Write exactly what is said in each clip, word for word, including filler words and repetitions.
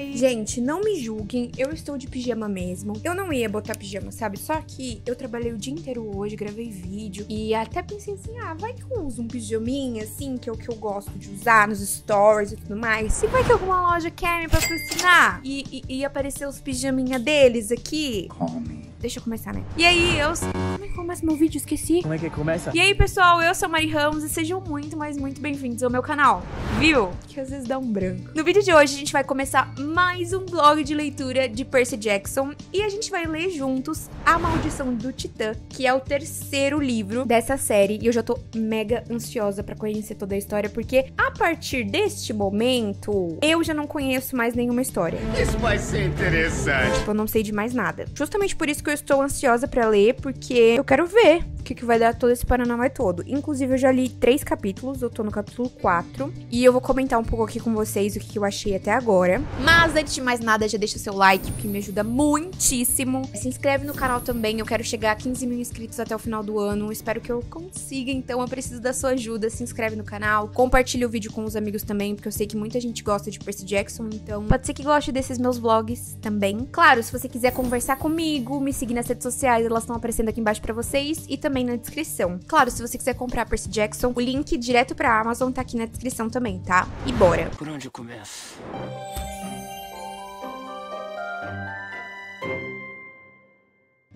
foi... Gente, não me julguem, eu estou de pijama mesmo. Eu não ia botar pijama, sabe? Só que eu trabalhei o dia inteiro hoje, gravei vídeo e até pensei assim, ah, vai que eu uso um pijaminha, assim, que é o que eu gosto de usar nos stories e tudo mais. E vai que alguma loja quer me patrocinar e, e, e aparecer os pijaminha deles aqui. Come. Deixa eu começar, né? E aí, eu... Como é que começa meu vídeo? Esqueci. Como é que começa? E aí, pessoal, eu sou a Mari Ramos e sejam muito, mas muito bem-vindos ao meu canal. Viu? Que às vezes dá um branco. No vídeo de hoje, a gente vai começar mais um vlog de leitura de Percy Jackson. E a gente vai ler juntos A Maldição do Titã, que é o terceiro livro dessa série. E eu já tô mega ansiosa pra conhecer toda a história, porque a partir deste momento, eu já não conheço mais nenhuma história. Isso vai ser interessante. Tipo, eu não sei de mais nada. Justamente por isso que eu estou ansiosa pra ler, porque eu quero ver o que, que vai dar todo esse paranauê todo. Inclusive, eu já li três capítulos, eu tô no capítulo quatro. E eu vou comentar um pouco aqui com vocês o que, que eu achei até agora. Mas, antes de mais nada, já deixa o seu like, porque me ajuda muitíssimo. Se inscreve no canal também, eu quero chegar a quinze mil inscritos até o final do ano. Espero que eu consiga, então eu preciso da sua ajuda. Se inscreve no canal, compartilha o vídeo com os amigos também, porque eu sei que muita gente gosta de Percy Jackson, então pode ser que goste desses meus vlogs também. Claro, se você quiser conversar comigo, me seguir nas redes sociais, elas estão aparecendo aqui embaixo pra vocês e também na descrição. Claro, se você quiser comprar Percy Jackson, o link direto pra Amazon tá aqui na descrição também, tá? E bora! Por onde eu começo?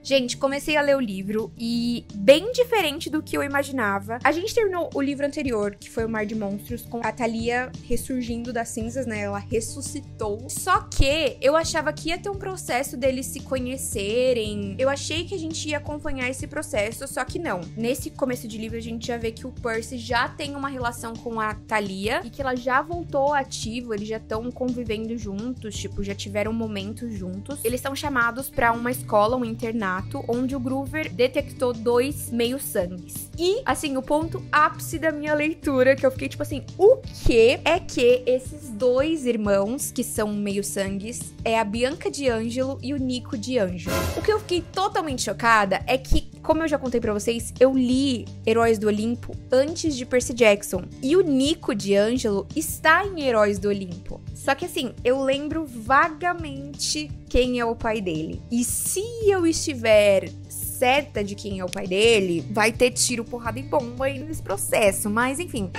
Gente, comecei a ler o livro e bem diferente do que eu imaginava. A gente terminou o livro anterior, que foi o Mar de Monstros, com a Thalia ressurgindo das cinzas, né? Ela ressuscitou. Só que eu achava que ia ter um processo deles se conhecerem. Eu achei que a gente ia acompanhar esse processo, só que não. Nesse começo de livro, a gente já vê que o Percy já tem uma relação com a Thalia e que ela já voltou ativo, eles já estão convivendo juntos, tipo, já tiveram momentos juntos. Eles são chamados pra uma escola, um internato, onde o Grover detectou dois meio-sangues. E, assim, o ponto ápice da minha leitura, que eu fiquei tipo assim, o quê? É que esses dois irmãos, que são meio-sangues, é a Bianca de Ângelo e o Nico de Ângelo. O que eu fiquei totalmente chocada é que, como eu já contei pra vocês, eu li Heróis do Olimpo antes de Percy Jackson. E o Nico de Ângelo está em Heróis do Olimpo. Só que, assim, eu lembro vagamente quem é o pai dele. E se eu estiver certa de quem é o pai dele, vai ter tiro, porrada e bomba aí nesse processo. Mas, enfim.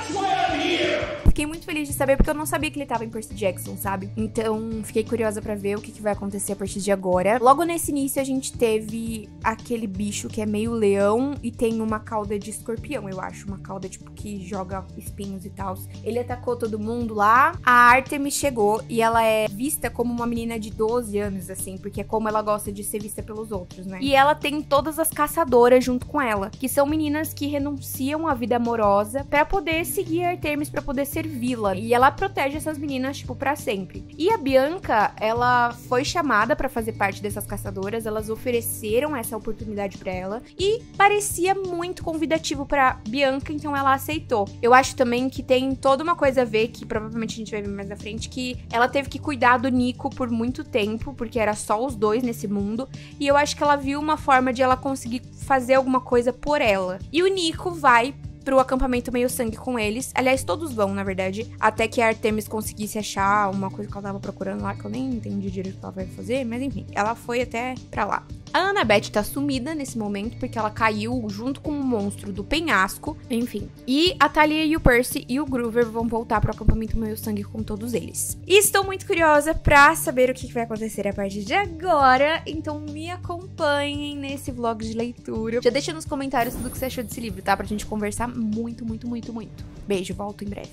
Fiquei muito feliz de saber, porque eu não sabia que ele tava em Percy Jackson, sabe? Então, fiquei curiosa pra ver o que, que vai acontecer a partir de agora. Logo nesse início, a gente teve aquele bicho que é meio leão e tem uma cauda de escorpião, eu acho. Uma cauda, tipo, que joga espinhos e tal. Ele atacou todo mundo lá. A Artemis chegou e ela é vista como uma menina de doze anos. Assim, porque é como ela gosta de ser vista pelos outros, né? E ela tem todas as caçadoras junto com ela, que são meninas que renunciam à vida amorosa pra poder seguir a Artemis, pra poder servi-la. E ela protege essas meninas, tipo, pra sempre. E a Bianca, ela foi chamada pra fazer parte dessas caçadoras, elas ofereceram essa oportunidade pra ela e parecia muito convidativo pra Bianca, então ela aceitou. Eu acho também que tem toda uma coisa a ver, que provavelmente a gente vai ver mais na frente, que ela teve que cuidar do Nico por muito tempo, porque que era só os dois nesse mundo, e eu acho que ela viu uma forma de ela conseguir fazer alguma coisa por ela. E o Nico vai pro acampamento meio-sangue com eles. Aliás, todos vão, na verdade, até que a Artemis conseguisse achar uma coisa que ela tava procurando lá, que eu nem entendi direito o que ela vai fazer, mas enfim, ela foi até pra lá. A Annabeth tá sumida nesse momento, porque ela caiu junto com um monstro do penhasco, enfim. E a Thalia e o Percy e o Grover vão voltar pro acampamento meio-sangue com todos eles. E estou muito curiosa pra saber o que vai acontecer a partir de agora, então me acompanhem nesse vlog de leitura. Já deixa nos comentários tudo que você achou desse livro, tá? Pra gente conversar muito, muito, muito, muito. Beijo, volto em breve.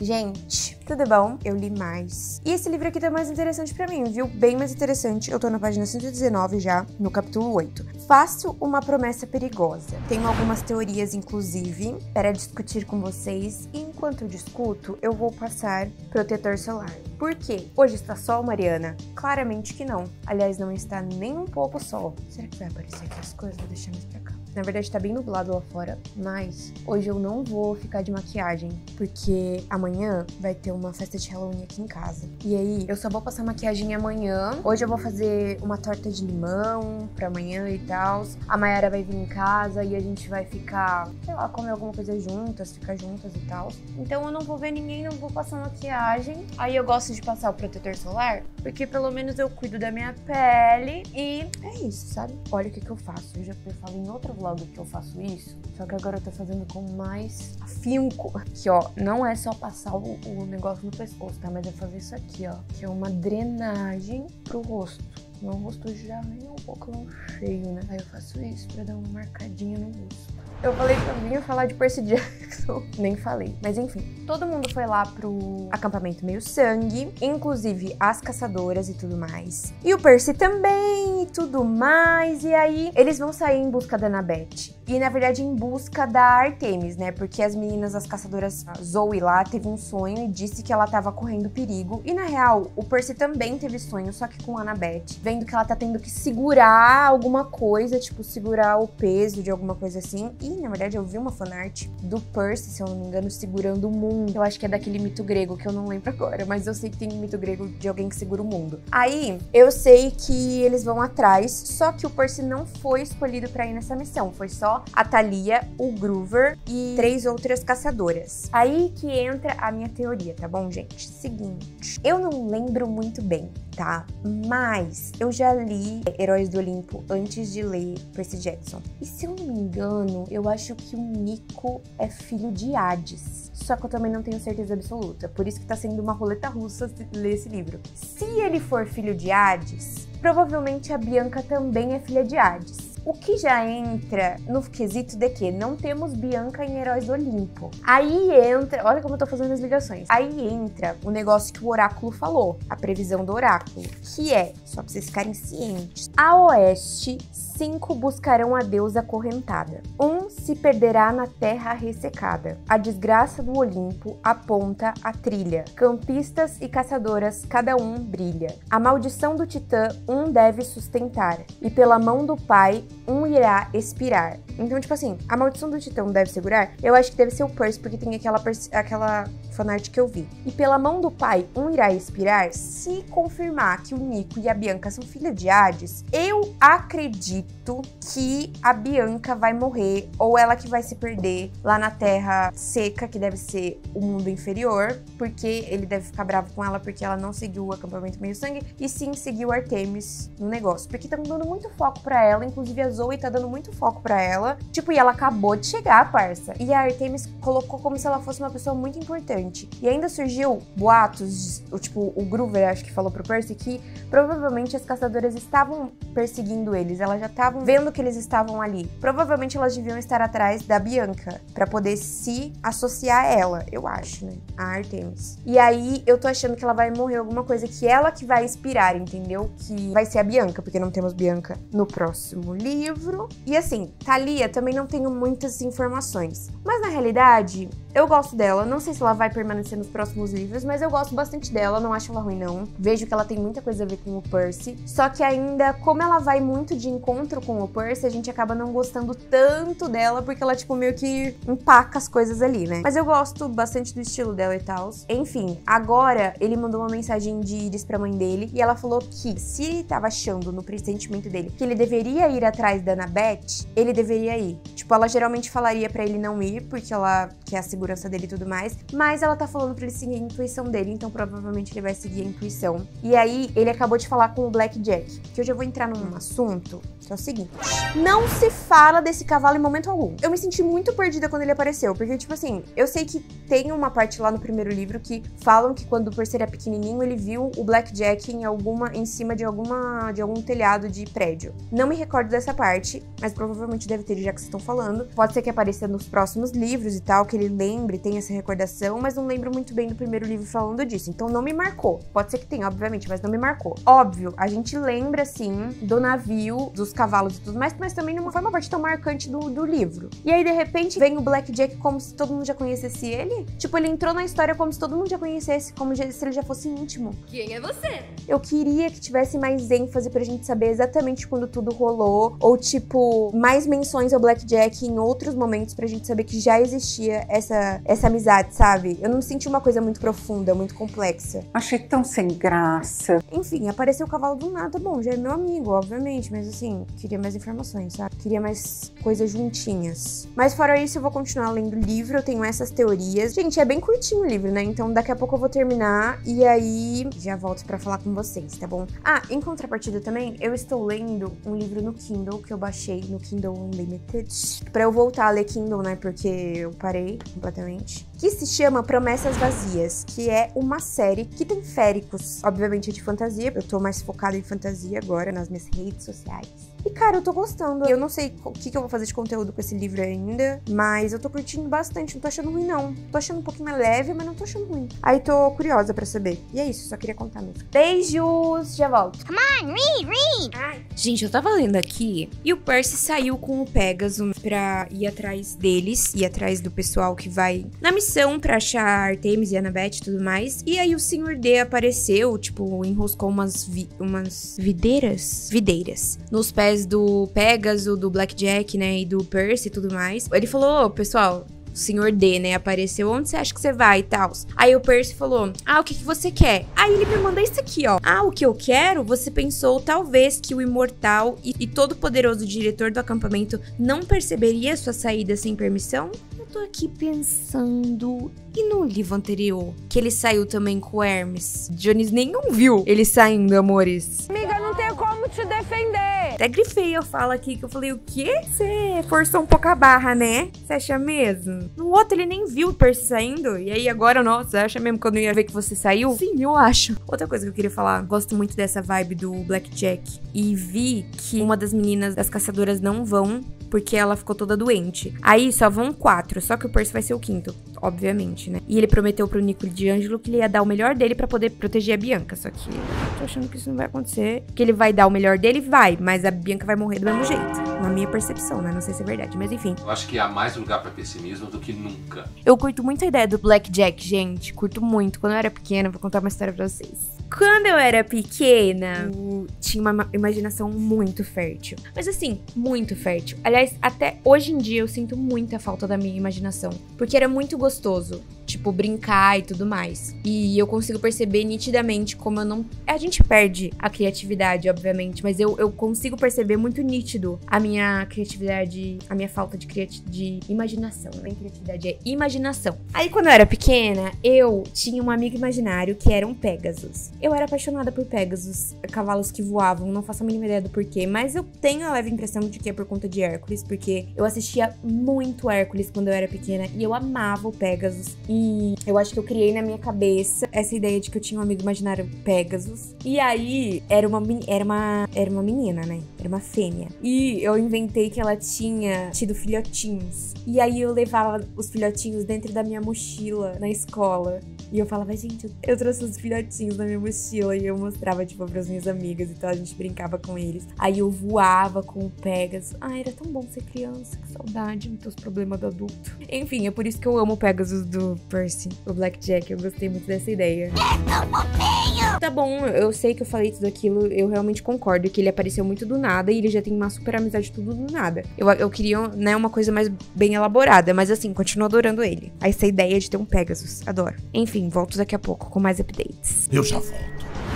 Gente, tudo bom? Eu li mais. E esse livro aqui tá mais interessante pra mim, viu? Bem mais interessante. Eu tô na página cento e dezenove já, no capítulo oito. Faço uma promessa perigosa. Tenho algumas teorias, inclusive, para discutir com vocês. E enquanto eu discuto, eu vou passar protetor solar. Por quê? Hoje está sol, Mariana? Claramente que não. Aliás, não está nem um pouco sol. Será que vai aparecer aqui as coisas? Vou deixar mais pra cá. Na verdade tá bem nublado lá fora, mas hoje eu não vou ficar de maquiagem, porque amanhã vai ter uma festa de Halloween aqui em casa. E aí, eu só vou passar maquiagem amanhã. Hoje eu vou fazer uma torta de limão pra amanhã e tal. A Mayara vai vir em casa e a gente vai ficar, sei lá, comer alguma coisa juntas, ficar juntas e tal. Então eu não vou ver ninguém, não vou passar maquiagem. Aí eu gosto de passar o protetor solar, porque pelo menos eu cuido da minha pele e é isso, sabe? Olha o que que eu faço. Eu já falo em outro vlog que eu faço isso, só que agora eu tô fazendo com mais afinco. Que ó, não é só passar o, o negócio no pescoço, tá? Mas é fazer isso aqui, ó, que é uma drenagem pro rosto. Meu rosto já é um pouco cheio, né? Aí eu faço isso pra dar uma marcadinha no rosto. Eu falei que eu vinha falar de Percy Jackson. Nem falei, mas enfim. Todo mundo foi lá pro acampamento meio sangue, inclusive as caçadoras e tudo mais. E o Percy também e tudo mais. E aí, eles vão sair em busca da Annabeth. E, na verdade, em busca da Artemis, né? Porque as meninas, as caçadoras, a Zoe lá, teve um sonho e disse que ela tava correndo perigo. E, na real, o Percy também teve sonho, só que com a Annabeth. Vendo que ela tá tendo que segurar alguma coisa, tipo, segurar o peso de alguma coisa assim. E na verdade, eu vi uma fanart do Percy, se eu não me engano, segurando o mundo. Eu acho que é daquele mito grego, que eu não lembro agora, mas eu sei que tem um mito grego de alguém que segura o mundo. Aí, eu sei que eles vão atrás, só que o Percy não foi escolhido pra ir nessa missão. Foi só a Thalia, o Grover e três outras caçadoras. Aí que entra a minha teoria, tá bom, gente? Seguinte, eu não lembro muito bem, tá? Mas eu já li Heróis do Olimpo antes de ler Percy Jackson. E se eu não me engano, eu acho que o Nico é filho de Hades. Só que eu também não tenho certeza absoluta. Por isso que tá sendo uma roleta russa ler esse livro. Se ele for filho de Hades, provavelmente a Bianca também é filha de Hades. O que já entra no quesito de que não temos Bianca em Heróis do Olimpo. Aí entra... Olha como eu tô fazendo as ligações. Aí entra o negócio que o oráculo falou. A previsão do oráculo. Que é, só pra vocês ficarem cientes. A oeste, cinco buscarão a deusa acorrentada. Um se perderá na terra ressecada. A desgraça do Olimpo aponta a trilha. Campistas e caçadoras, cada um brilha. A maldição do Titã, um deve sustentar. E pela mão do pai... um irá expirar. Então, tipo assim, a maldição do Titã deve segurar? Eu acho que deve ser o Percy, porque tem aquela, aquela fanart que eu vi. E pela mão do pai, um irá expirar? Se confirmar que o Nico e a Bianca são filha de Hades, eu acredito que a Bianca vai morrer, ou ela que vai se perder lá na terra seca, que deve ser o mundo inferior, porque ele deve ficar bravo com ela, porque ela não seguiu o acampamento meio sangue, e sim seguiu Artemis no negócio. Porque estão dando muito foco pra ela, inclusive a Zoe tá dando muito foco pra ela. Tipo, e ela acabou de chegar, parça. E a Artemis colocou como se ela fosse uma pessoa muito importante. E ainda surgiu boatos, tipo, o Grover acho que falou pro Percy que provavelmente as caçadoras estavam perseguindo eles. Elas já estavam vendo que eles estavam ali. Provavelmente elas deviam estar atrás da Bianca pra poder se associar a ela, eu acho, né? A Artemis. E aí, eu tô achando que ela vai morrer alguma coisa que ela que vai inspirar, entendeu? Que vai ser a Bianca, porque não temos Bianca no próximo livro. livro. E assim, Thalia também não tenho muitas informações. Mas na realidade, eu gosto dela. Não sei se ela vai permanecer nos próximos livros, mas eu gosto bastante dela, não acho ela ruim não. Vejo que ela tem muita coisa a ver com o Percy. Só que ainda, como ela vai muito de encontro com o Percy, a gente acaba não gostando tanto dela, porque ela tipo meio que empaca as coisas ali, né? Mas eu gosto bastante do estilo dela e tal. Enfim, agora ele mandou uma mensagem de Iris pra mãe dele, e ela falou que se ele tava achando no pressentimento dele que ele deveria ir a atrás da Annabeth, ele deveria ir. Tipo, ela geralmente falaria pra ele não ir, porque ela quer a segurança dele e tudo mais, mas ela tá falando pra ele seguir a intuição dele, então provavelmente ele vai seguir a intuição. E aí, ele acabou de falar com o Blackjack, que eu já vou entrar num assunto, que é o seguinte. Não se fala desse cavalo em momento algum. Eu me senti muito perdida quando ele apareceu, porque, tipo assim, eu sei que tem uma parte lá no primeiro livro que falam que quando o Percy era pequenininho, ele viu o Blackjack em alguma, em cima de alguma, de algum telhado de prédio. Não me recordo dessa parte, mas provavelmente deve ter, já que vocês estão falando. Pode ser que apareça nos próximos livros e tal, que ele lembre, tenha essa recordação, mas não lembro muito bem do primeiro livro falando disso, então não me marcou. Pode ser que tenha, obviamente, mas não me marcou. Óbvio, a gente lembra, sim, do navio, dos cavalos e tudo mais, mas também não foi uma parte tão marcante do, do livro. E aí, de repente, vem o Blackjack como se todo mundo já conhecesse ele. Tipo, ele entrou na história como se todo mundo já conhecesse, como se ele já fosse íntimo. Quem é você? Eu queria que tivesse mais ênfase pra gente saber exatamente quando tudo rolou, ou tipo, mais menções ao Blackjack em outros momentos pra gente saber que já existia essa, essa amizade, sabe? Eu não senti uma coisa muito profunda, muito complexa. Achei tão sem graça. Enfim, apareceu o cavalo do nada, bom, já é meu amigo, obviamente, mas assim, queria mais informações, sabe? Queria mais coisas juntinhas. Mas fora isso, eu vou continuar lendo o livro, eu tenho essas teorias. Gente, é bem curtinho o livro, né? Então daqui a pouco eu vou terminar e aí já volto pra falar com vocês, tá bom? Ah, em contrapartida também, eu estou lendo um livro no Kindle, que eu baixei no Kindle Unlimited, pra eu voltar a ler Kindle, né? Porque eu parei completamente. Que se chama Promessas Vazias, que é uma série que tem féricos, obviamente é de fantasia, eu tô mais focada em fantasia agora nas minhas redes sociais. E, cara, eu tô gostando. Eu não sei o que, que eu vou fazer de conteúdo com esse livro ainda, mas eu tô curtindo bastante, não tô achando ruim, não. Tô achando um pouquinho mais leve, mas não tô achando ruim. Aí tô curiosa pra saber. E é isso, só queria contar mesmo. Beijos, já volto. Come on, read, read! Ai. Gente, eu tava lendo aqui e o Percy saiu com o Pégaso pra ir atrás deles, ir atrás do pessoal que vai na missão pra achar a Artemis e a Annabeth e tudo mais. E aí o senhor D apareceu, tipo, enroscou umas, vi umas videiras? Videiras. Nos pés do Pégaso, do Blackjack, né, e do Percy e tudo mais. Ele falou, oh, pessoal, o senhor D, né, apareceu, onde você acha que você vai e tal? Aí o Percy falou, ah, o que que você quer? Aí ele me mandou isso aqui, ó. Ah, o que eu quero? Você pensou talvez que o imortal e, e todo poderoso diretor do acampamento não perceberia sua saída sem permissão? Eu tô aqui pensando... E no livro anterior, que ele saiu também com o Hermes. Jones nenhum viu ele saindo, amores. Amiga, eu não tenho como te defender. Até grifei a fala aqui, que eu falei, o quê? Você forçou um pouco a barra, né? Você acha mesmo? No outro, ele nem viu o Percy saindo. E aí, agora, nossa, acha mesmo que eu não ia ver que você saiu? Sim, eu acho. Outra coisa que eu queria falar. Gosto muito dessa vibe do Blackjack. E vi que uma das meninas das caçadoras não vão, porque ela ficou toda doente. Aí, só vão quatro. Só que o Percy vai ser o quinto, obviamente. Né? E ele prometeu pro Nico de Ângelo que ele ia dar o melhor dele pra poder proteger a Bianca. Só que eu tô achando que isso não vai acontecer. Que ele vai dar o melhor dele, vai. Mas a Bianca vai morrer do mesmo jeito. Na minha percepção, né? Não sei se é verdade, mas enfim. Eu acho que há mais lugar pra pessimismo do que nunca. Eu curto muito a ideia do Blackjack, gente. Curto muito. Quando eu era pequena, vou contar uma história pra vocês. Quando eu era pequena, eu tinha uma imaginação muito fértil. Mas assim, muito fértil. Aliás, até hoje em dia eu sinto muita falta da minha imaginação. Porque era muito gostoso. Tipo, brincar e tudo mais. E eu consigo perceber nitidamente como eu não... A gente perde a criatividade, obviamente. Mas eu, eu consigo perceber muito nítido a minha criatividade... A minha falta de, criati... de imaginação. Não é criatividade, é imaginação. Aí, quando eu era pequena, eu tinha um amigo imaginário que eram Pégasos. Eu era apaixonada por Pégasos. Cavalos que voavam. Não faço a mínima ideia do porquê. Mas eu tenho a leve impressão de que é por conta de Hércules. Porque eu assistia muito Hércules quando eu era pequena. E eu amava o Pégasos. E eu acho que eu criei na minha cabeça essa ideia de que eu tinha um amigo imaginário Pégasus. E aí, era uma, era uma, era uma menina, né? Era uma fêmea. E eu inventei que ela tinha tido filhotinhos. E aí, eu levava os filhotinhos dentro da minha mochila na escola. E eu falava, gente, eu trouxe os filhotinhos na minha mochila. E eu mostrava, tipo, pras minhas amigas. Então, a gente brincava com eles. Aí, eu voava com o Pégasus. Ai, era tão bom ser criança. Que saudade, não ter os problemas do adulto. Enfim, é por isso que eu amo o Pégasus do... Percy, o Blackjack, eu gostei muito dessa ideia. É tão fofinho! Tá bom, eu sei que eu falei tudo aquilo, eu realmente concordo que ele apareceu muito do nada e ele já tem uma super amizade tudo do nada. Eu, eu queria, né, uma coisa mais bem elaborada, mas assim, continuo adorando ele. Essa ideia de ter um Pegasus, adoro. Enfim, volto daqui a pouco com mais updates. Eu já volto.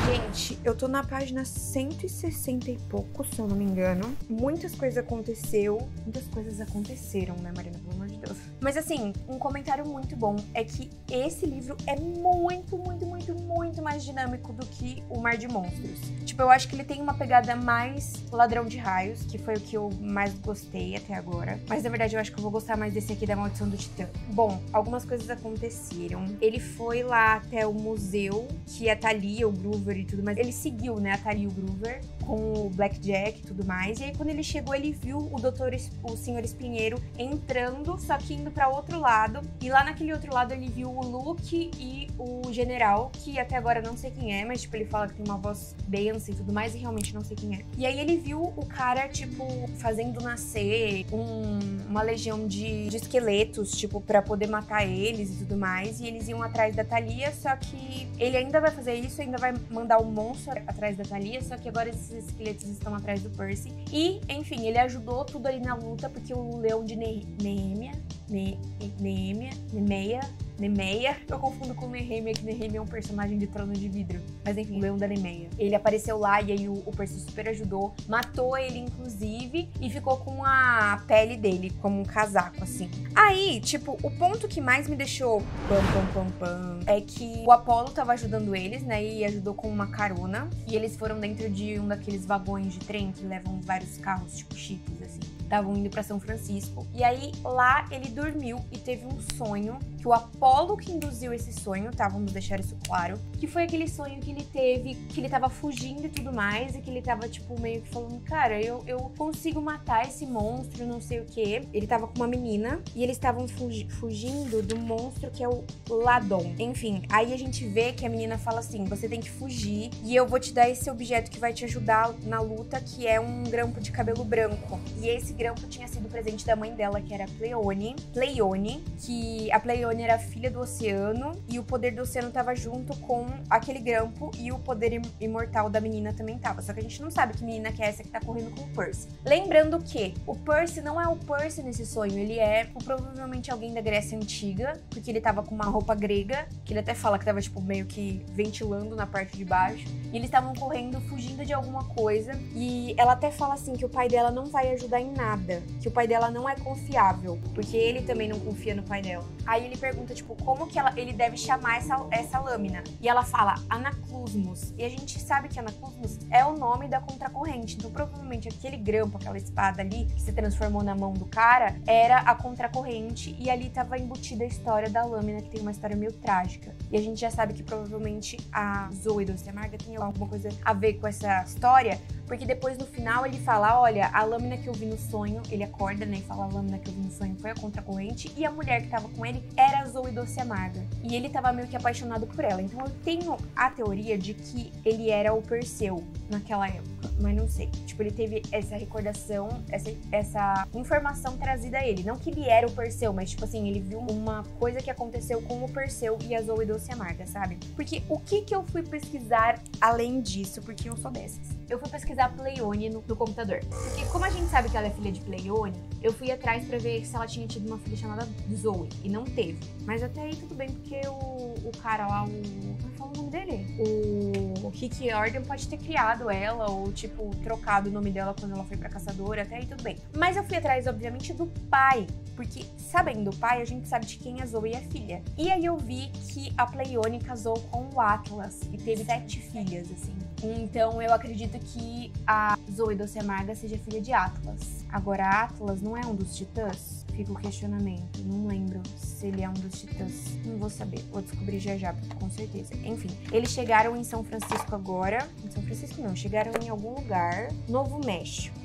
Gente, eu tô na página cento e sessenta e pouco, se eu não me engano. Muitas coisas aconteceu. Muitas coisas aconteceram, né, Marina? Pelo amor de Deus. Mas assim, um comentário muito bom é que esse livro é muito, muito, muito, muito mais dinâmico do que o Mar de Monstros. Tipo, eu acho que ele tem uma pegada mais Ladrão de Raios, que foi o que eu mais gostei até agora. Mas na verdade eu acho que eu vou gostar mais desse aqui, da Maldição do Titã. Bom, algumas coisas aconteceram. Ele foi lá até o museu, que a Thalia, o Grover e tudo mais. Ele seguiu, né, a Thalia e o Grover com o Blackjack e tudo mais. E aí, quando ele chegou, ele viu o doutor, o senhor Espinheiro entrando, só aqui indo pra outro lado, e lá naquele outro lado ele viu o Luke e o general, que até agora eu não sei quem é, mas tipo, ele fala que tem uma voz densa e tudo mais, e realmente não sei quem é. E aí ele viu o cara, tipo, fazendo nascer um, uma legião de, de esqueletos, tipo, pra poder matar eles e tudo mais, e eles iam atrás da Thalia, só que ele ainda vai fazer isso, ainda vai mandar o um monstro atrás da Thalia, só que agora esses esqueletos estão atrás do Percy. E, enfim, ele ajudou tudo ali na luta, porque o Leão de Neméia, ne Neméia, Neméia, Neméia, eu confundo com Nehemia, que Nehemia é um personagem de Trono de Vidro, mas enfim, o Leão da Neméia. Ele apareceu lá e aí o, o Percy super ajudou, matou ele inclusive e ficou com a pele dele, como um casaco assim. Aí, tipo, o ponto que mais me deixou pam, pam, pam, pam, é que o Apolo tava ajudando eles, né, e ajudou com uma carona, e eles foram dentro de um daqueles vagões de trem que levam vários carros, tipo, chiques, assim. Estavam indo pra São Francisco, e aí lá ele dormiu e teve um sonho, que o Apolo que induziu esse sonho, tá, vamos deixar isso claro, que foi aquele sonho que ele teve, que ele tava fugindo e tudo mais, e que ele tava, tipo, meio que falando, cara, eu, eu consigo matar esse monstro, não sei o que. Ele tava com uma menina, e eles estavam fugi fugindo do monstro que é o Ladon. Enfim, aí a gente vê que a menina fala assim, você tem que fugir, e eu vou te dar esse objeto que vai te ajudar na luta, que é um grampo de cabelo branco. E esse grampo tinha sido presente da mãe dela, que era a Pleione, Pleione, que a Pleione era a filha do oceano, e o poder do oceano tava junto com aquele grampo, e o poder imortal da menina também tava, só que a gente não sabe que menina que é essa que tá correndo com o Percy. Lembrando que o Percy não é o Percy nesse sonho, ele é provavelmente alguém da Grécia Antiga, porque ele tava com uma roupa grega, que ele até fala que tava tipo meio que ventilando na parte de baixo, e eles estavam correndo, fugindo de alguma coisa, e ela até fala assim que o pai dela não vai ajudar em nada, Nada, que o pai dela não é confiável, porque ele também não confia no pai dela. Aí ele pergunta, tipo, como que ela, ele deve chamar essa, essa lâmina? E ela fala, Anaclusmus. E a gente sabe que Anaclusmus é o nome da contracorrente. Então, provavelmente, aquele grampo, aquela espada ali, que se transformou na mão do cara, era a contracorrente, e ali tava embutida a história da lâmina, que tem uma história meio trágica. E a gente já sabe que, provavelmente, a Zoe Doce Amarga tem alguma coisa a ver com essa história, porque depois, no final, ele fala, olha, a lâmina que eu vi no sonho, ele acorda, né, e fala, a lâmina que eu vi no sonho foi a contracorrente, e a mulher que tava com ele era a Zoe Doce Amarga. E ele tava meio que apaixonado por ela. Então eu tenho a teoria de que ele era o Perseu naquela época, mas não sei. Tipo, ele teve essa recordação, essa, essa informação trazida a ele. Não que ele era o Perseu, mas tipo assim, ele viu uma coisa que aconteceu com o Perseu e a Zoe Doce Amarga, sabe? Porque o que que eu fui pesquisar além disso, porque eu sou dessas? Eu fui pesquisar a Pleione no, no computador. Porque como a gente sabe que ela é filha de Pleione, eu fui atrás pra ver se ela tinha tido uma filha chamada Zoe, e não teve. Mas até aí tudo bem, porque o, o cara lá, o... não fala o nome dele. O Rick Jordan pode ter criado ela, ou tipo, trocado o nome dela quando ela foi pra caçadora, até aí tudo bem. Mas eu fui atrás, obviamente, do pai, porque sabendo o pai, a gente sabe de quem a Zoe é filha. E aí eu vi que a Pleione casou com o Atlas, e teve sete filhas, assim. Então eu acredito que a Zoe Doce Amarga seja filha de Atlas. Agora, Atlas não é um dos titãs? Fica o questionamento. Não lembro se ele é um dos titãs. Não vou saber. Vou descobrir já já, com certeza. Enfim, eles chegaram em São Francisco agora. Em São Francisco não, chegaram em algum lugar. Novo México.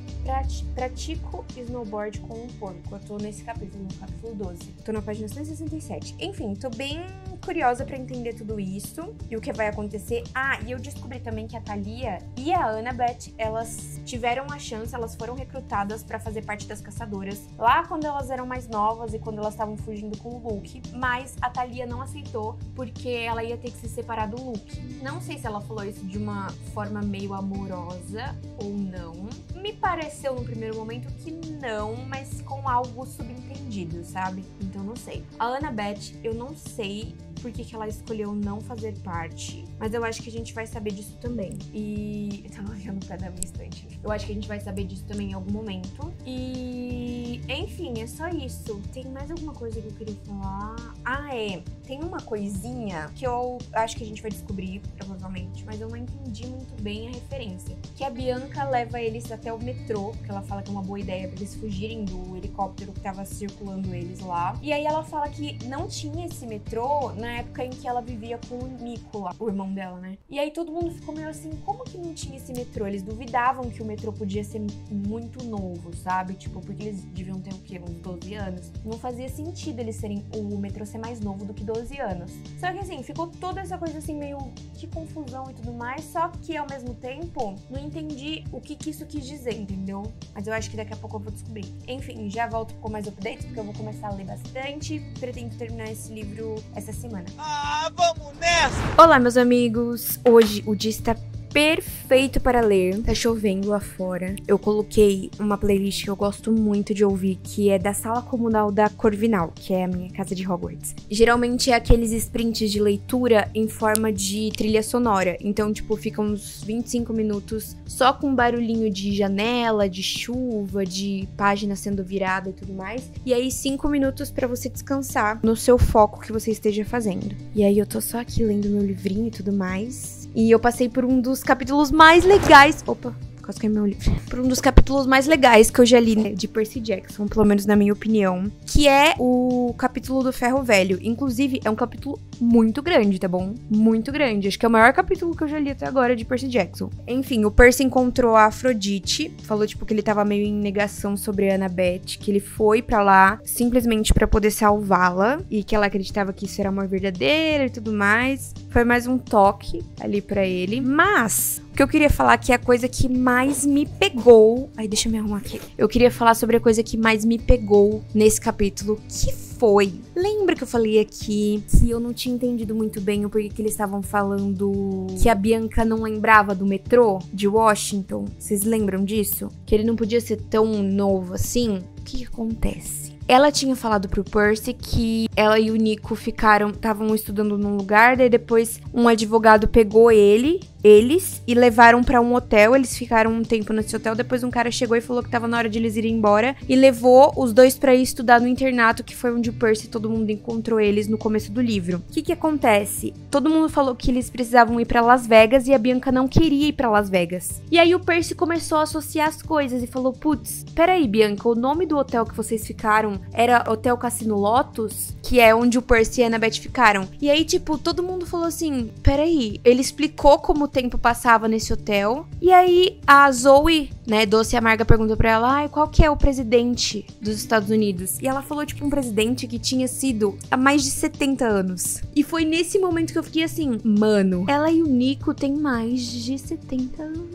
Pratico snowboard com um porco. Eu tô nesse capítulo, no capítulo doze. Tô na página cento e sessenta e sete. Enfim, tô bem curiosa pra entender tudo isso e o que vai acontecer. Ah, e eu descobri também que a Thalia e a Annabeth, elas tiveram a chance, elas foram recrutadas pra fazer parte das caçadoras lá quando elas eram mais novas e quando elas estavam fugindo com o Luke, mas a Thalia não aceitou porque ela ia ter que se separar do Luke. Não sei se ela falou isso de uma forma meio amorosa ou não. Me parece Pareceu no primeiro momento que não, mas com algo subentendido, sabe? Então não sei. A Annabeth, eu não sei por que que ela escolheu não fazer parte, mas eu acho que a gente vai saber disso também. E... eu tava olhando pra dar minha estante. Eu acho que a gente vai saber disso também em algum momento. E... enfim, é só isso. Tem mais alguma coisa que eu queria falar? Ah, é. Tem uma coisinha que eu acho que a gente vai descobrir, provavelmente, mas eu não entendi muito bem a referência. Que a Bianca leva eles até o metrô, porque ela fala que é uma boa ideia pra eles fugirem do helicóptero que tava circulando eles lá. E aí ela fala que não tinha esse metrô, né? época em que ela vivia com o Nico, o irmão dela, né? E aí todo mundo ficou meio assim, como que não tinha esse metrô? Eles duvidavam que o metrô podia ser muito novo, sabe? Tipo, porque eles deviam ter o quê? Uns doze anos? Não fazia sentido eles serem o metrô ser mais novo do que doze anos. Só que assim, ficou toda essa coisa assim, meio de confusão e tudo mais, só que ao mesmo tempo, não entendi o que, que isso quis dizer, entendeu? Mas eu acho que daqui a pouco eu vou descobrir. Enfim, já volto com mais updates, porque eu vou começar a ler bastante. Pretendo terminar esse livro essa semana. Ah, vamos nessa! Olá, meus amigos! Hoje o dia está perfeito para ler. Tá chovendo lá fora. Eu coloquei uma playlist que eu gosto muito de ouvir, que é da Sala Comunal da Corvinal, que é a minha casa de Hogwarts. Geralmente é aqueles sprints de leitura em forma de trilha sonora. Então, tipo, fica uns vinte e cinco minutos só com barulhinho de janela, de chuva, de página sendo virada e tudo mais. E aí, cinco minutos pra você descansar no seu foco que você esteja fazendo. E aí, eu tô só aqui lendo meu livrinho e tudo mais. E eu passei por um dos capítulos mais legais... Opa, quase que é meu livro. Por um dos capítulos mais legais que eu já li, né, de Percy Jackson, pelo menos na minha opinião, que é o capítulo do Ferro Velho. Inclusive, é um capítulo muito grande, tá bom? Muito grande. Acho que é o maior capítulo que eu já li até agora de Percy Jackson. Enfim, o Percy encontrou a Afrodite, falou, tipo, que ele tava meio em negação sobre a Annabeth, que ele foi pra lá simplesmente pra poder salvá-la, e que ela acreditava que isso era uma verdadeira e tudo mais. Foi mais um toque ali pra ele. Mas, o que eu queria falar que é a coisa que mais me pegou... Ai, deixa eu me arrumar aqui. Eu queria falar sobre a coisa que mais me pegou nesse capítulo, que foi... Lembra que eu falei aqui que eu não tinha entendido muito bem o porquê que eles estavam falando que a Bianca não lembrava do metrô de Washington? Vocês lembram disso? Que ele não podia ser tão novo assim? O que acontece? Ela tinha falado pro Percy que ela e o Nico ficaram, estavam estudando num lugar, daí depois um advogado pegou ele, eles, e levaram pra um hotel, eles ficaram um tempo nesse hotel, depois um cara chegou e falou que tava na hora de eles irem embora, e levou os dois pra ir estudar no internato, que foi onde o Percy e todo mundo encontrou eles no começo do livro. O que que acontece? Todo mundo falou que eles precisavam ir pra Las Vegas, e a Bianca não queria ir pra Las Vegas. E aí o Percy começou a associar as coisas, e falou, putz, peraí, Bianca, o nome do hotel que vocês ficaram era Hotel Cassino Lotus, que é onde o Percy e a Annabeth ficaram. E aí, tipo, todo mundo falou assim, peraí, ele explicou como o tempo passava nesse hotel. E aí, a Zoe, né, Doce Amarga perguntou pra ela, ai, qual que é o presidente dos Estados Unidos? E ela falou, tipo, um presidente que tinha sido há mais de setenta anos. E foi nesse momento que eu fiquei assim, mano, ela e o Nico têm mais de setenta anos.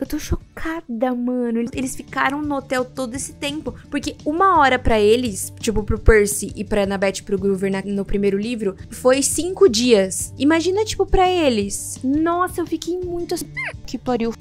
Eu tô chocada, mano. Eles ficaram no hotel todo esse tempo. Porque uma hora pra eles, tipo, pro Percy e pra Annabeth e pro Grover na, no primeiro livro, foi cinco dias. Imagina, tipo, pra eles. Nossa, eu fiquei muito assim. Que pariu.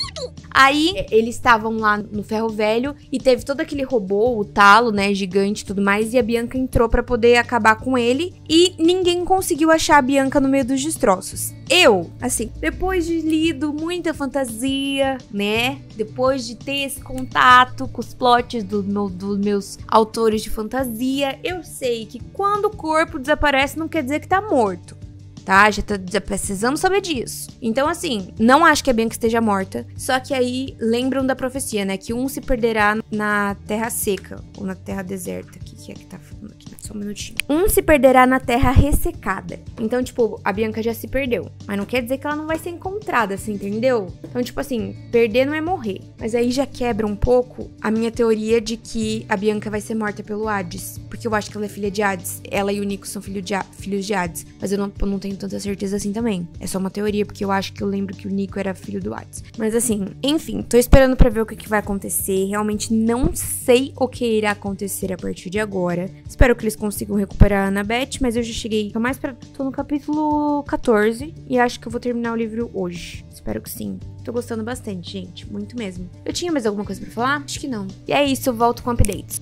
Aí, eles estavam lá no Ferro Velho e teve todo aquele robô, o talo, né, gigante e tudo mais. E a Bianca entrou pra poder acabar com ele. E ninguém conseguiu achar a Bianca no meio dos destroços. Eu, assim, depois de lido muita fantasia, né? Depois de ter esse contato com os plots do meu, dos meus autores de fantasia, eu sei que quando o corpo desaparece não quer dizer que tá morto, tá? Já, tá, já precisamos saber disso. Então, assim, não acho que a Bianca esteja morta, só que aí lembram da profecia, né? Que um se perderá na terra seca, ou na terra deserta. O que, que é que tá falando aqui? Só um minutinho. Um se perderá na terra ressecada. Então, tipo, a Bianca já se perdeu. Mas não quer dizer que ela não vai ser encontrada, assim, entendeu? Então, tipo assim, perder não é morrer. Mas aí já quebra um pouco a minha teoria de que a Bianca vai ser morta pelo Hades. Porque eu acho que ela é filha de Hades. Ela e o Nico são filho de ha filhos de Hades. Mas eu não, eu não tenho tanta certeza assim também. É só uma teoria, porque eu acho que eu lembro que o Nico era filho do Hades. Mas assim, enfim, tô esperando pra ver o que, que vai acontecer. Realmente não sei o que irá acontecer a partir de agora. Espero que eles consigam recuperar a Annabeth, mas eu já cheguei mais pra... Tô no capítulo quatorze e acho que eu vou terminar o livro hoje. Espero que sim. Tô gostando bastante, gente. Muito mesmo. Eu tinha mais alguma coisa pra falar? Acho que não. E é isso, eu volto com updates.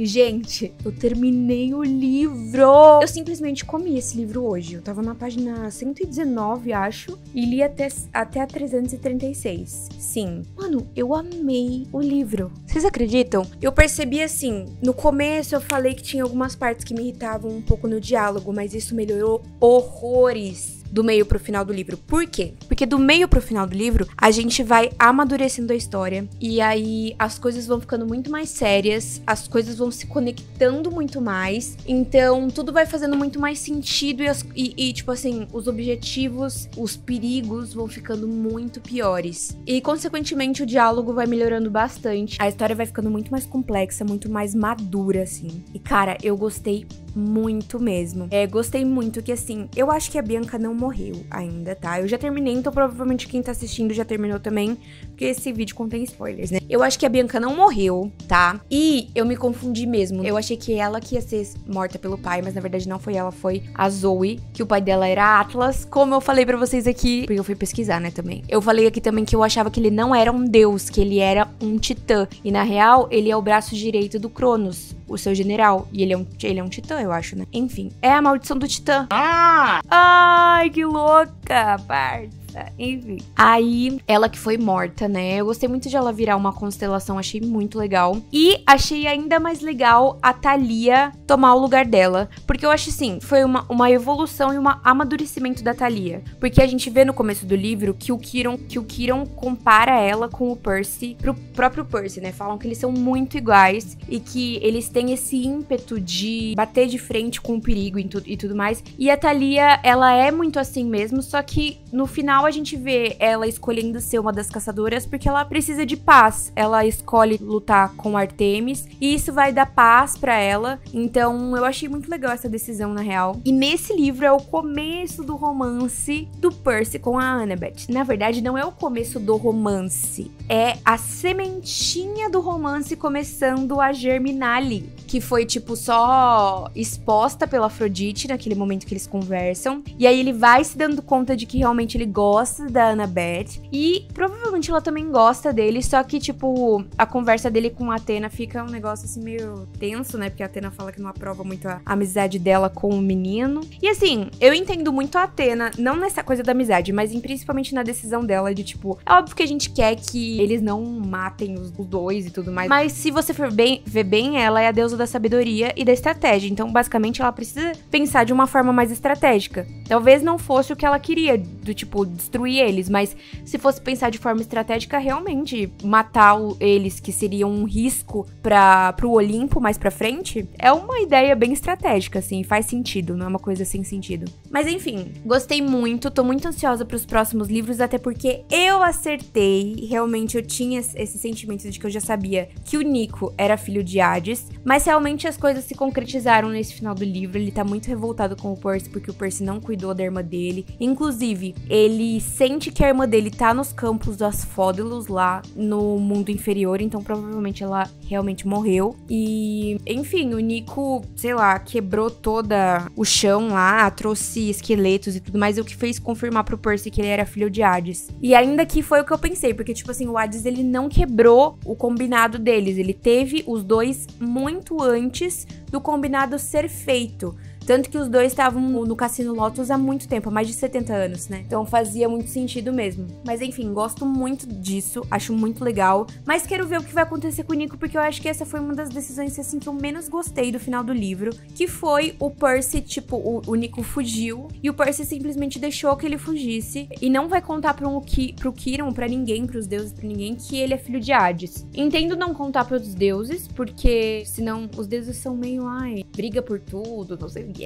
Gente, eu terminei o livro. Eu simplesmente comi esse livro hoje. Eu tava na página cento e dezenove, acho, e li até, até a trezentos e trinta e seis. Sim. Mano, eu amei o livro. Vocês acreditam? Eu percebi assim, no começo eu falei que tinha algumas partes que me irritavam um pouco no diálogo, mas isso melhorou horrores. do meio pro final do livro. Por quê? Porque do meio pro final do livro, a gente vai amadurecendo a história, e aí as coisas vão ficando muito mais sérias, as coisas vão se conectando muito mais, então tudo vai fazendo muito mais sentido, e, as, e, e tipo assim, os objetivos, os perigos vão ficando muito piores. E, consequentemente, o diálogo vai melhorando bastante, a história vai ficando muito mais complexa, muito mais madura, assim. E, cara, eu gostei muito mesmo. É, gostei muito que, assim, eu acho que a Bianca não morreu ainda, tá? Eu já terminei, então provavelmente quem tá assistindo já terminou também, porque esse vídeo contém spoilers, né? Eu acho que a Bianca não morreu, tá? E eu me confundi mesmo. Eu achei que ela que ia ser morta pelo pai, mas na verdade não foi ela, foi a Zoe, que o pai dela era Atlas, como eu falei pra vocês aqui, porque eu fui pesquisar, né, também. Eu falei aqui também que eu achava que ele não era um deus, que ele era um titã, e na real, ele é o braço direito do Cronos, o seu general, e ele é um, ele é um titã, eu acho, né? Enfim, é a maldição do titã. Ah! Ai, que louca, parça. Enfim. Aí, ela que foi morta, né? Eu gostei muito de ela virar uma constelação, achei muito legal. E achei ainda mais legal a Thalia tomar o lugar dela, porque eu acho assim, foi uma, uma evolução e um amadurecimento da Thalia, porque a gente vê no começo do livro que o Chiron, que o Chiron compara ela com o Percy, pro próprio Percy, né? Falam que eles são muito iguais e que eles têm esse ímpeto de bater de frente com o perigo e, tu, e tudo mais. E a Thalia, ela é muito assim mesmo, só que no final a gente vê ela escolhendo ser uma das caçadoras porque ela precisa de paz. Ela escolhe lutar com Artemis e isso vai dar paz pra ela. Então eu achei muito legal essa decisão, na real. E nesse livro é o começo do romance do Percy com a Annabeth. Na verdade, não é o começo do romance, é a sementinha do romance começando a germinar ali, que foi tipo só exposta pela Afrodite naquele momento que eles conversam. E aí ele vai se dando conta de que realmente ele gosta gosta da Annabeth, e provavelmente ela também gosta dele, só que tipo, a conversa dele com a Athena fica um negócio assim meio tenso, né, porque a Athena fala que não aprova muito a amizade dela com o menino, e assim, eu entendo muito a Athena, não nessa coisa da amizade, mas em, principalmente na decisão dela de tipo, é óbvio que a gente quer que eles não matem os dois e tudo mais, mas se você for bem, ver bem, ela é a deusa da sabedoria e da estratégia, então basicamente ela precisa pensar de uma forma mais estratégica, talvez não fosse o que ela queria, do tipo, destruir eles, mas se fosse pensar de forma estratégica, realmente matar o, eles, que seria um risco para pro Olimpo mais pra frente, é uma ideia bem estratégica, assim, faz sentido, não é uma coisa sem sentido. Mas enfim, gostei muito, tô muito ansiosa pros próximos livros, até porque eu acertei, realmente eu tinha esse sentimento de que eu já sabia que o Nico era filho de Hades, mas realmente as coisas se concretizaram nesse final do livro, ele tá muito revoltado com o Percy, porque o Percy não cuidou da irmã dele, inclusive, ele E sente que a irmã dele tá nos campos dos Fódelos lá no mundo inferior, então provavelmente ela realmente morreu. E, enfim, o Nico, sei lá, quebrou toda o chão lá, trouxe esqueletos e tudo mais, o que fez confirmar pro Percy que ele era filho de Hades. E ainda que foi o que eu pensei, porque, tipo assim, o Hades, ele não quebrou o combinado deles, ele teve os dois muito antes do combinado ser feito. Tanto que os dois estavam no Cassino Lotus há muito tempo, há mais de setenta anos, né? Então fazia muito sentido mesmo. Mas enfim, gosto muito disso, acho muito legal. Mas quero ver o que vai acontecer com o Nico, porque eu acho que essa foi uma das decisões assim, que eu menos gostei do final do livro. Que foi o Percy, tipo, o, o Nico fugiu. E o Percy simplesmente deixou que ele fugisse. E não vai contar pra um, pro Chiron, pra ninguém, pros deuses, pra ninguém, que ele é filho de Hades. Entendo não contar pros deuses, porque senão os deuses são meio, ai, briga por tudo, não sei o que.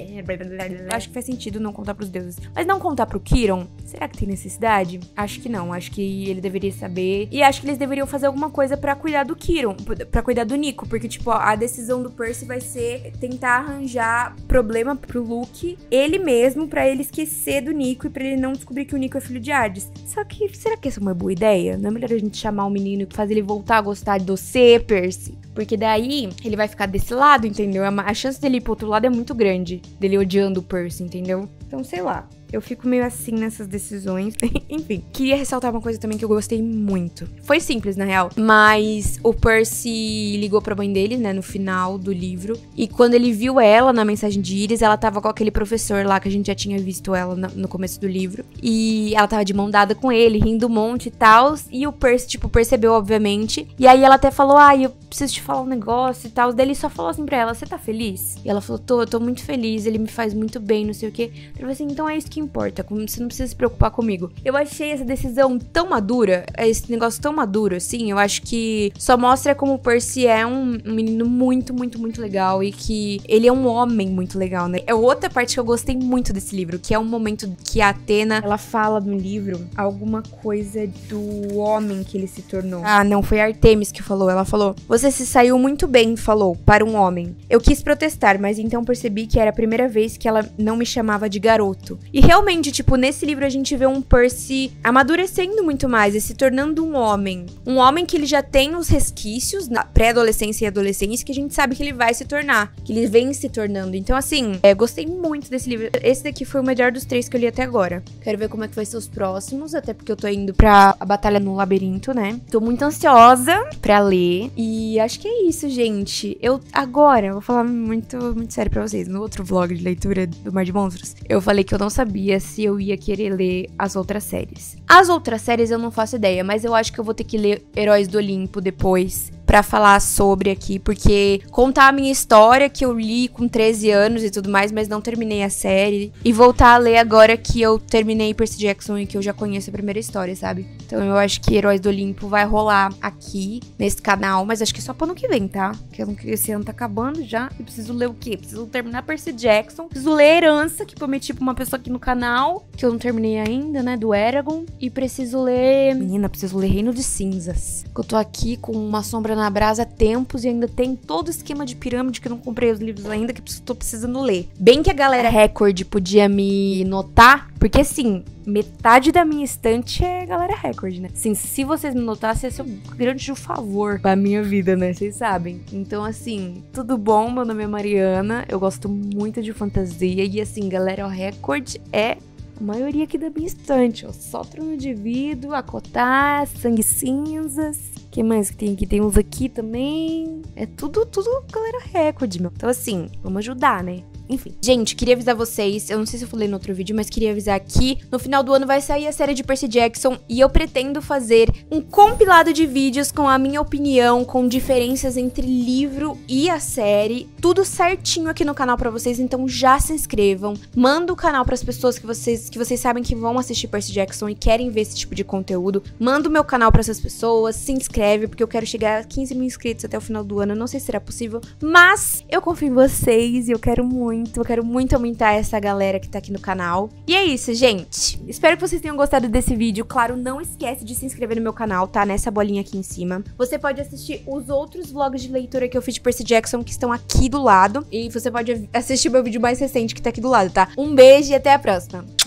Acho que faz sentido não contar pros deuses. Mas não contar pro Chiron, será que tem necessidade? Acho que não, acho que ele deveria saber. E acho que eles deveriam fazer alguma coisa pra cuidar do Chiron, pra cuidar do Nico. Porque, tipo, a decisão do Percy vai ser tentar arranjar problema pro Luke, ele mesmo, pra ele esquecer do Nico e pra ele não descobrir que o Nico é filho de Hades. Só que, será que essa é uma boa ideia? Não é melhor a gente chamar o menino e fazer ele voltar a gostar de você, Percy? Porque daí, ele vai ficar desse lado, entendeu? A chance dele ir pro outro lado é muito grande. Dele odiando o Percy, entendeu? Então, sei lá. Eu fico meio assim nessas decisões. Enfim, queria ressaltar uma coisa também que eu gostei muito. Foi simples, na real. Mas o Percy ligou pra mãe dele, né, no final do livro. E quando ele viu ela na mensagem de Íris, ela tava com aquele professor lá que a gente já tinha visto ela no começo do livro. E ela tava de mão dada com ele, rindo um monte e tal. E o Percy, tipo, percebeu, obviamente. E aí ela até falou, ah, eu preciso te falar um negócio e tal. Daí ele só falou assim pra ela, você tá feliz? E ela falou, tô, eu tô muito feliz, ele me faz muito bem, não sei o quê. Eu falei assim, então é isso que importa, você não precisa se preocupar comigo. Eu achei essa decisão tão madura, esse negócio tão maduro, assim, eu acho que só mostra como o Percy é um menino muito, muito, muito legal e que ele é um homem muito legal, né? É outra parte que eu gostei muito desse livro, que é um momento que a Athena, ela fala no livro alguma coisa do homem que ele se tornou. Ah, não, foi a Artemis que falou, ela falou, você se saiu muito bem, falou, para um homem. Eu quis protestar, mas então percebi que era a primeira vez que ela não me chamava de garoto. E realmente, tipo, nesse livro a gente vê um Percy amadurecendo muito mais e se tornando um homem. Um homem que ele já tem os resquícios na pré-adolescência e adolescência que a gente sabe que ele vai se tornar, que ele vem se tornando. Então, assim, é, gostei muito desse livro. Esse daqui foi o melhor dos três que eu li até agora. Quero ver como é que vai ser os próximos, até porque eu tô indo pra a Batalha no Labirinto, né? Tô muito ansiosa pra ler. E acho que é isso, gente. Eu, agora, eu vou falar muito, muito sério pra vocês. No outro vlog de leitura do Mar de Monstros, eu falei que eu não sabia se eu ia querer ler as outras séries. As outras séries eu não faço ideia, mas eu acho que eu vou ter que ler Heróis do Olimpo depois pra falar sobre aqui, porque contar a minha história que eu li com treze anos e tudo mais, mas não terminei a série, e voltar a ler agora que eu terminei Percy Jackson e que eu já conheço a primeira história, sabe? Então eu acho que Heróis do Olimpo vai rolar aqui nesse canal, mas acho que só pro ano que vem, tá? Porque esse ano tá acabando já e preciso ler o quê? Preciso terminar Percy Jackson, preciso ler Herança, que prometi pra uma pessoa aqui no canal, que eu não terminei ainda, né? Do Eragon, e preciso ler... Menina, preciso ler Reino de Cinzas, que eu tô aqui com uma sombra na brasa há tempos e ainda tem todo o esquema de pirâmide que eu não comprei os livros ainda, que tô precisando ler. Bem que a Galera Recorde podia me notar, porque assim, metade da minha estante é Galera Recorde, né? Assim, se vocês me notassem, ia ser um grande favor pra minha vida, né? Vocês sabem. Então, assim, tudo bom? Meu nome é Mariana, eu gosto muito de fantasia e assim, Galera Recorde é... a maioria aqui da minha estante, ó. Só Trono de Vidro, Acotar, Sangue Cinzas. O que mais que tem aqui? Tem uns aqui também. É tudo, tudo Galera Recorde, meu. Então, assim, vamos ajudar, né? Enfim. Gente, queria avisar vocês, eu não sei se eu falei no outro vídeo, mas queria avisar aqui, no final do ano vai sair a série de Percy Jackson e eu pretendo fazer um compilado de vídeos com a minha opinião, com diferenças entre livro e a série, tudo certinho aqui no canal pra vocês, então já se inscrevam, manda o canal pras pessoas que vocês, que vocês sabem que vão assistir Percy Jackson e querem ver esse tipo de conteúdo, manda o meu canal pra essas pessoas, se inscreve, porque eu quero chegar a quinze mil inscritos até o final do ano, não sei se será possível, mas eu confio em vocês e eu quero muito Muito, eu quero muito aumentar essa galera que tá aqui no canal. E é isso, gente. Espero que vocês tenham gostado desse vídeo. Claro, não esquece de se inscrever no meu canal, tá? Nessa bolinha aqui em cima. Você pode assistir os outros vlogs de leitura que eu fiz de Percy Jackson, que estão aqui do lado. E você pode assistir meu vídeo mais recente, que tá aqui do lado, tá? Um beijo e até a próxima.